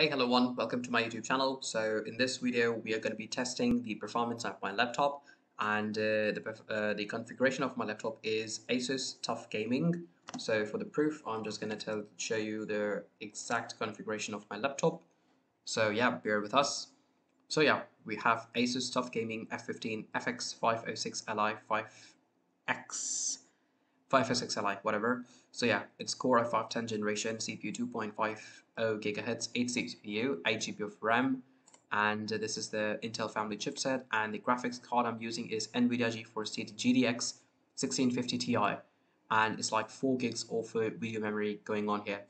Hey, hello everyone, welcome to my YouTube channel. So in this video, we are going to be testing the performance of my laptop, and the configuration of my laptop is Asus TUF Gaming. So for the proof, I'm just going to show you the exact configuration of my laptop. So yeah, bear with us. So yeah, we have Asus TUF Gaming F15 FX 506 Li 506 Li, whatever. So yeah, it's Core i5 10th generation, CPU 2.50 GHz, 8 CPU, 8 GB of RAM, and this is the Intel family chipset, and the graphics card I'm using is NVIDIA GeForce GTX 1650 Ti, and it's like 4 gigs of video memory going on here.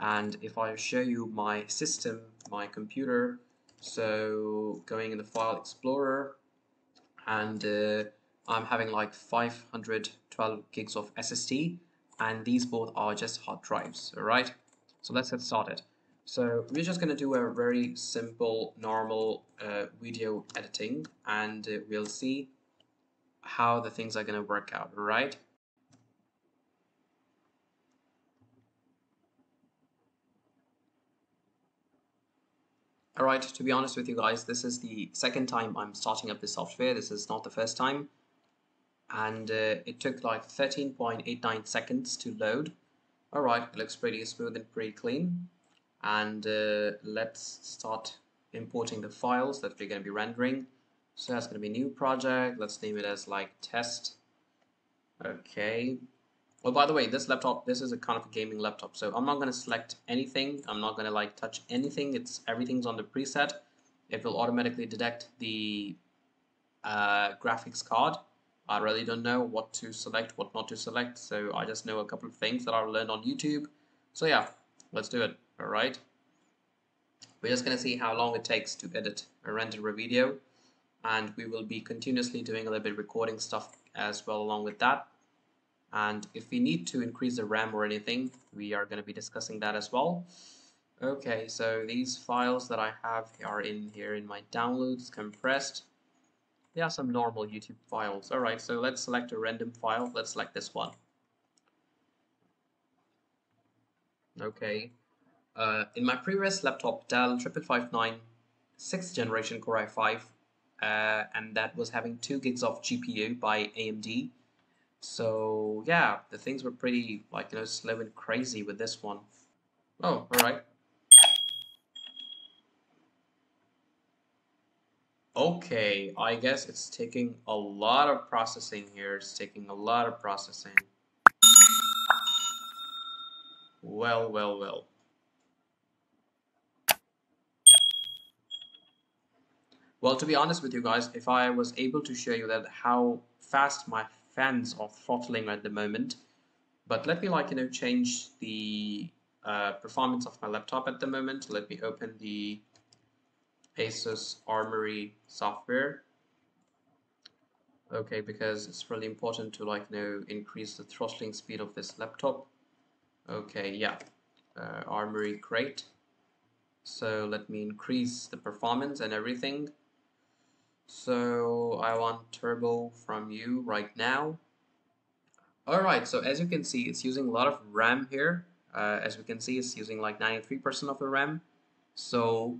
And if I show you my system, my computer, so going in the File Explorer, and I'm having like 512 gigs of SSD, and these both are just hard drives. All right, so let's get started. So we're just going to do a very simple normal video editing, and we'll see how the things are going to work out. All right, to be honest with you guys, this is the second time I'm starting up the software. This is not the first time. And it took like 13.89 seconds to load. Alright, it looks pretty smooth and pretty clean. And let's start importing the files that we're going to be rendering. So that's going to be new project. Let's name it as like test. Okay. Oh, by the way, this laptop, this is a kind of a gaming laptop. So I'm not going to select anything. I'm not going to like touch anything. It's everything's on the preset. It will automatically detect the graphics card. I really don't know what to select, what not to select, so I just know a couple of things that I've learned on YouTube. So yeah, let's do it. All right, we're just going to see how long it takes to edit a render video, and we will be continuously doing a little bit of recording stuff as well along with that. And if we need to increase the RAM or anything, we are going to be discussing that as well. Okay, so these files that I have are in here in my downloads, compressed. There are some normal YouTube files. Alright, so let's select a random file. Let's select this one. Okay. In my previous laptop, Dell 3559, 6th generation Core i5, and that was having 2 gigs of GPU by AMD. So yeah, the things were pretty, like, you know, slow and crazy with this one. Oh, alright. Okay, I guess it's taking a lot of processing here. It's taking a lot of processing. Well, well, well. Well, to be honest with you guys, if I was able to show you that how fast my fans are throttling at the moment, but let me, like, you know, change the performance of my laptop at the moment. Let me open the Asus Armory software. Okay, because it's really important to, like, you know, increase the throttling speed of this laptop. Okay, yeah, Armory crate. So let me increase the performance and everything. So I want turbo from you right now. Alright, so as you can see, it's using a lot of RAM here. As we can see, it's using like 93% of the RAM. So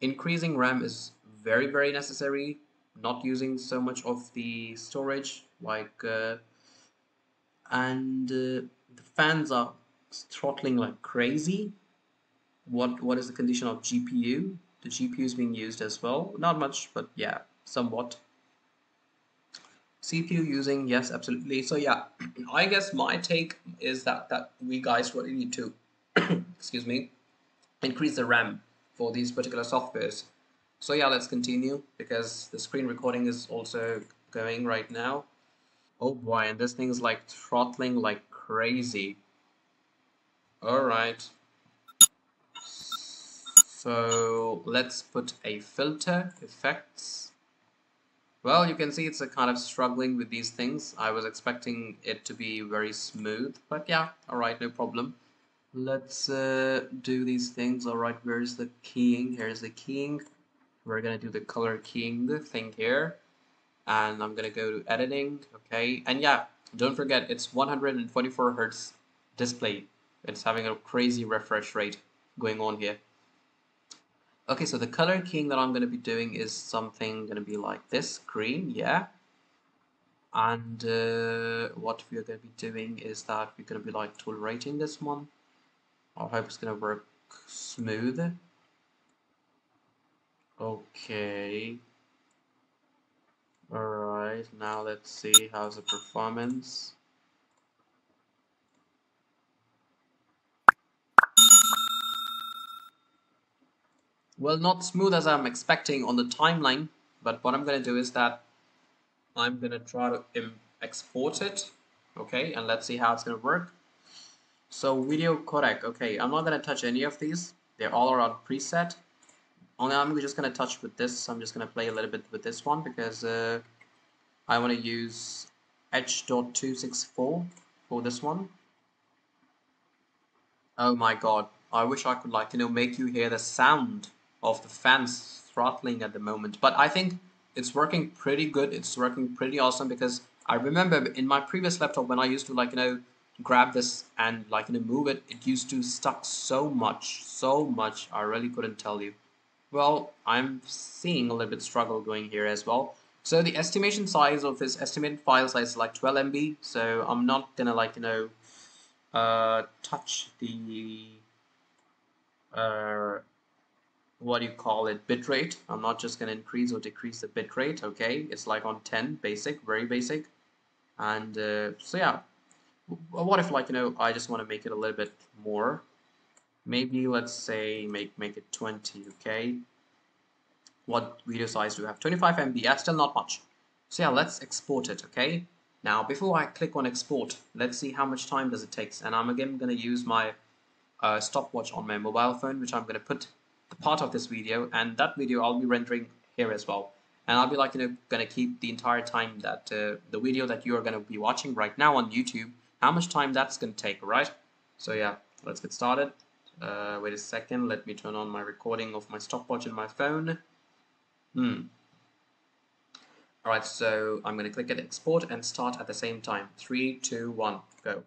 increasing RAM is very, very necessary. Not using so much of the storage, like the fans are throttling like crazy. What is the condition of GPU? The GPU is being used as well. Not much, but yeah, somewhat. CPU using, yes, absolutely. So yeah, I guess my take is that we guys really need to excuse me, increase the RAM for these particular softwares. So yeah, let's continue, because the screen recording is also going right now. Oh boy, and this thing is like throttling like crazy. Alright, so let's put a filter, effects. Well, you can see it's a kind of struggling with these things. I was expecting it to be very smooth, but yeah, alright, no problem. Let's do these things. All right, where's the keying? Here's the keying. We're gonna do the color keying thing here, and I'm gonna go to editing. Okay, and yeah, don't forget, it's 144 hertz display. It's having a crazy refresh rate going on here. Okay, so the color keying that I'm going to be doing is something going to be like this, green, yeah. And what we are going to be doing is that we're going to be like tool rating this one. I hope it's going to work smooth. Okay. Alright, now let's see how's the performance. Well, not smooth as I'm expecting on the timeline, but what I'm going to do is that I'm going to try to export it, okay, and let's see how it's going to work. So video codec, okay, I'm not going to touch any of these, they're all around preset. Only I'm just going to touch with this, I'm just going to play a little bit with this one because I want to use H.264 for this one. Oh my god, I wish I could make you hear the sound of the fans throttling at the moment, but I think it's working pretty good, it's working pretty awesome, because I remember in my previous laptop when I used to grab this and move it, it used to stuck so much, I really couldn't tell you. Well, I'm seeing a little bit struggle going here as well. So the estimation size of this estimated file size is like 12 MB, so I'm not gonna touch the bitrate. I'm not just gonna increase or decrease the bitrate, okay? It's like on 10, basic, very basic. And so yeah, what if I just want to make it a little bit more, maybe let's say make it 20, okay? What video size do we have? 25 MB, yeah, still not much. So yeah, let's export it, okay? Now before I click on export, let's see how much time does it takes, and I'm again gonna use my stopwatch on my mobile phone, which I'm gonna put the part of this video, and that video I'll be rendering here as well, and I'll be gonna keep the entire time that the video that you are gonna be watching right now on YouTube, how much time that's gonna take, right? So yeah, let's get started. Wait a second, let me turn on my recording of my stopwatch in my phone. Alright, so I'm gonna click at export and start at the same time. 3, 2, 1, go.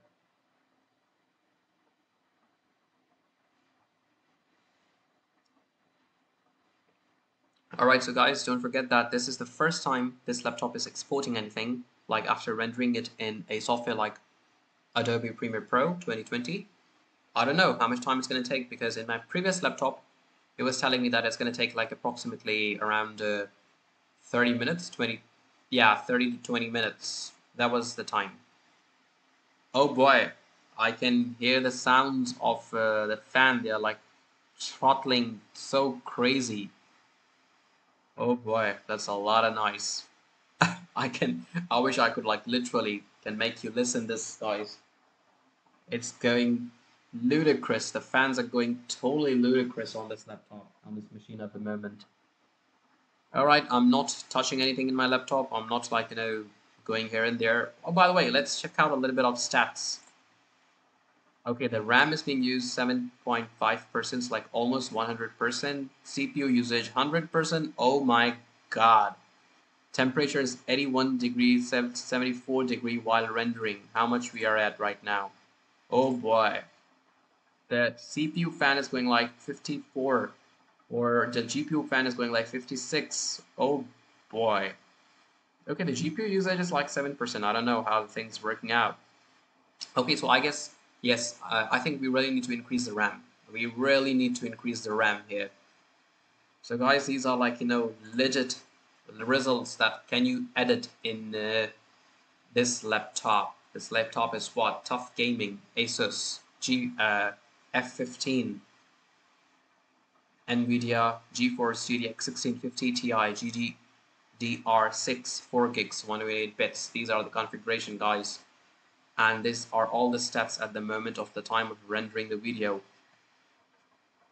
Alright, so guys, don't forget that this is the first time this laptop is exporting anything, after rendering it in a software like Adobe Premiere Pro 2020. I don't know how much time it's going to take, because in my previous laptop, it was telling me that it's going to take approximately around 30 minutes, 20, yeah, 30 to 20 minutes. That was the time. Oh boy, I can hear the sounds of the fan. They're throttling so crazy. Oh boy, that's a lot of noise. I wish I could literally can make you listen this noise. It's going ludicrous. The fans are going totally ludicrous on this laptop, on this machine at the moment. Alright, I'm not touching anything in my laptop. I'm not going here and there. Oh, by the way, let's check out a little bit of stats. Okay, the RAM is being used 7.5%, almost 100%. CPU usage 100%. Oh my god. Temperature is 81 degrees, 74 degrees while rendering. How much we are at right now. Oh boy. The CPU fan is going 54, or the GPU fan is going 56. Oh boy. Okay, the GPU usage is 7%. I don't know how the thing's working out. Okay, so I guess, yes, I think we really need to increase the RAM. We really need to increase the RAM here. So guys, these are legit results that can you edit in this laptop. This laptop is what? TUF Gaming, Asus F15, NVIDIA GeForce GTX 1650 Ti, GDDR6, 4 gigs, 128 bits. These are the configuration, guys. And these are all the stats at the moment of the time of rendering the video.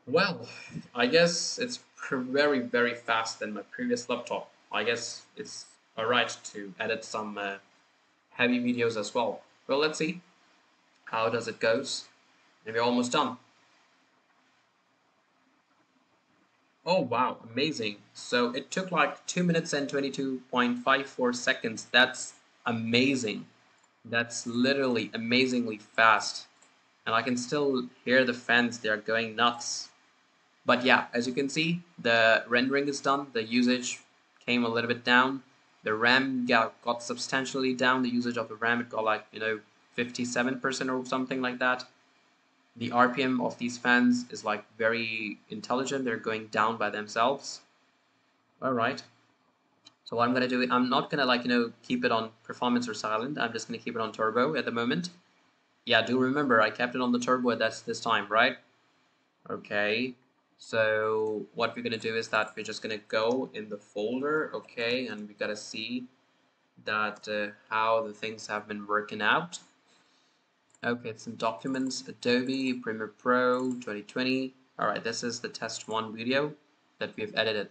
Well, I guess it's very, very fast than my previous laptop. I guess it's alright to edit some heavy videos as well. Well, let's see how does it goes. And we're almost done. Oh wow, amazing. So it took 2 minutes and 22.54 seconds. That's amazing. That's literally amazingly fast, and I can still hear the fans, they are going nuts. But yeah, as you can see, the rendering is done, the usage came a little bit down, the RAM got substantially down, the usage of the RAM, it got like, you know, 57% or something like that. The RPM of these fans is like very intelligent, they're going down by themselves. Alright, so what I'm going to do, I'm not going to like, you know, keep it on performance or silent, I'm just going to keep it on turbo at the moment. Yeah, do remember, I kept it on the turbo at this time, right? Okay, so what we're going to do is that we're just going to go in the folder, okay, and we got to see that how the things have been working out. Okay, it's in Documents, Adobe, Premiere Pro 2020. Alright, this is the test one video that we've edited.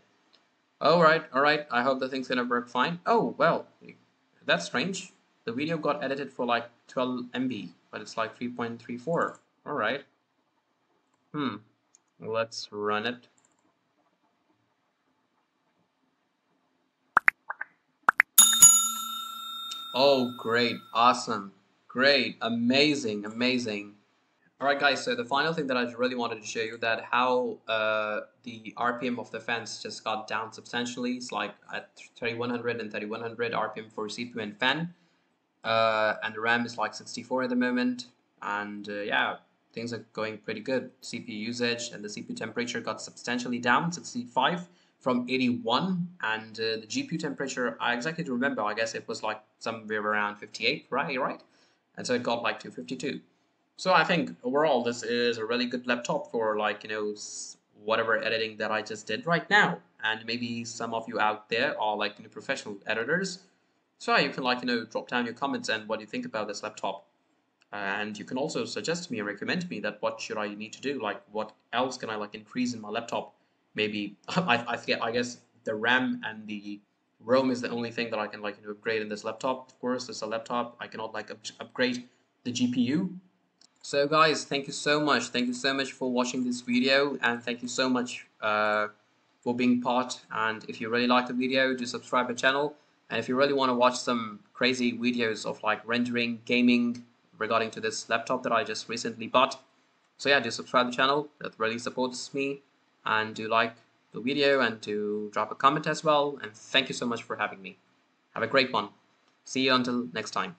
Alright, I hope the thing's gonna work fine. Oh, well, that's strange. The video got edited for like 12 MB, but it's like 3.34. Alright. Let's run it. Oh, great, awesome. Great, amazing. Alright guys, so the final thing that I really wanted to show you that how the RPM of the fans just got down substantially. It's like at 3100 and 3100 RPM for CPU and fan. And the RAM is like 64 at the moment. And yeah, things are going pretty good. CPU usage and the CPU temperature got substantially down, 65 from 81. And the GPU temperature, I exactly don't remember, I guess it was like somewhere around 58, right? And so it got like 252. So I think overall this is a really good laptop for like, you know, whatever editing that I just did right now. And maybe some of you out there are like, you know, professional editors. So you can like, you know, drop down your comments and what you think about this laptop. And you can also suggest me and recommend me that what should I need to do? Like what else can I like increase in my laptop? Maybe I guess the RAM and the ROM is the only thing that I can like, you know, upgrade in this laptop. Of course, it's a laptop. I cannot like upgrade the GPU. So guys, thank you so much. Thank you so much for watching this video, and thank you so much for being part. And if you really like the video, do subscribe to the channel. And if you really want to watch some crazy videos of like rendering, gaming regarding to this laptop that I just recently bought, so yeah, do subscribe to the channel. That really supports me, and do like the video and to drop a comment as well. And thank you so much for having me. Have a great one. See you until next time.